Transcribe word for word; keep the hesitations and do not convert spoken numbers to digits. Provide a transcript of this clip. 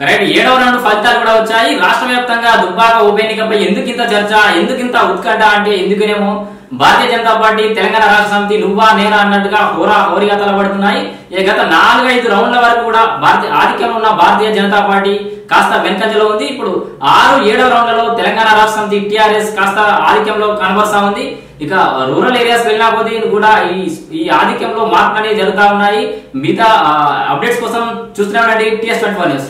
Correct ఏడవ round ఫలితాలు కూడా వచ్చాయి. రాష్ట్రవ్యాప్తంగా దుబ్బాక ఉప ఎన్నికపై ఎందుకింత చర్చ, ఎందుకింత ఉత్కంఠ అంటే ఎందుకనేమో భారతీయ జనతా పార్టీ తెలంగాణ రాష్ట్ర సమితి నువ్వా నేనా అన్నట్టుగా హోరా హోరీగా తలబడుతున్నాయి. ఈ గత నాలుగైదు రౌండ్ల వరకు కూడా భారతీయ ఆధిక్యంలో ఉన్న భారతీయ జనతా పార్టీ కాస్త వెనకంజలో ఉంది. ఇప్పుడు ఆరు ఏడవ రౌండ్లలో తెలంగాణ రాష్ట్ర సమితి టీఆర్ఎస్ కాస్త ఆధిక్యంలో కనబరుస్తా ఉంది. ఇక రూరల్ ఏరియాస్ వెళ్ళినా పోతే కూడా ఈ ఈ ఆధిక్యంలో మార్పులు అనేవి జరుగుతా ఉన్నాయి. మిగతా అప్డేట్స్ కోసం చూస్తున్నాం టీఎస్ ట్వంటీ ఫోర్ న్యూస్.